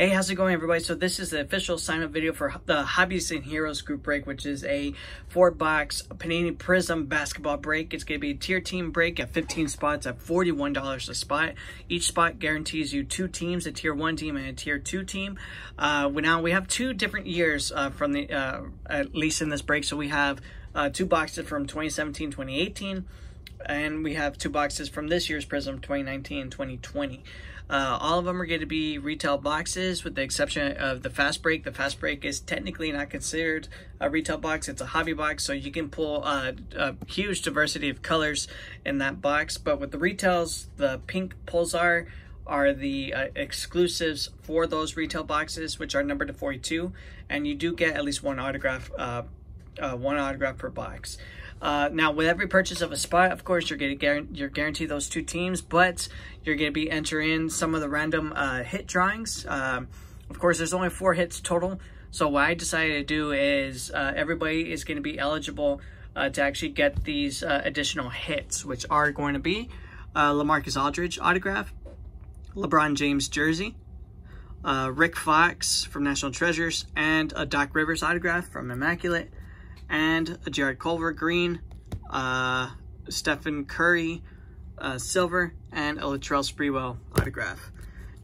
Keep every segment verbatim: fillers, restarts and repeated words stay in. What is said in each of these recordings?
Hey, how's it going, everybody? So this is the official sign-up video for the Hobbies and Heroes Group Break, which is a four-box Panini Prizm basketball break. It's going to be a tier team break at fifteen spots at forty-one dollars a spot. Each spot guarantees you two teams, a tier one team and a tier two team. Uh, we, now, we have two different years uh, from the, uh, at least in this break. So we have uh, two boxes from twenty seventeen, twenty eighteen. And we have two boxes from this year's Prizm, twenty nineteen and twenty twenty. Uh, all of them are going to be retail boxes with the exception of the Fast Break. The Fast Break is technically not considered a retail box. It's a hobby box, so you can pull uh, a huge diversity of colors in that box. But with the retails, the pink Pulsar are the uh, exclusives for those retail boxes, which are numbered to forty-two. And you do get at least one autograph, uh, uh, one autograph per box. Uh, now, with every purchase of a spot, of course, you're going to you're guaranteed those two teams, but you're going to be entering some of the random uh, hit drawings. Um, of course, there's only four hits total. So what I decided to do is uh, everybody is going to be eligible uh, to actually get these uh, additional hits, which are going to be uh, LaMarcus Aldridge autograph, LeBron James jersey, uh, Rick Fox from National Treasures, and a Doc Rivers autograph from Immaculate, and a Jared Culver green, uh, Stephen Curry uh, silver, and a Latrell Sprewell autograph.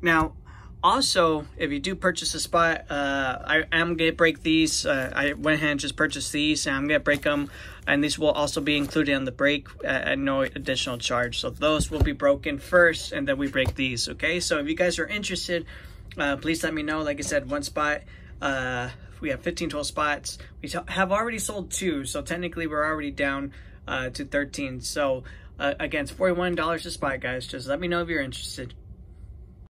Now, also, if you do purchase a spot, uh, I am going to break these. Uh, I went ahead and just purchased these, and I'm going to break them. And these will also be included on the break at, at no additional charge. So those will be broken first, and then we break these, okay? So if you guys are interested, uh, please let me know. Like I said, one spot. Uh, we have fifteen total spots. We have already sold two, so technically we're already down uh, to thirteen. So uh, again, it's forty-one dollars a spot, guys. Just let me know if you're interested.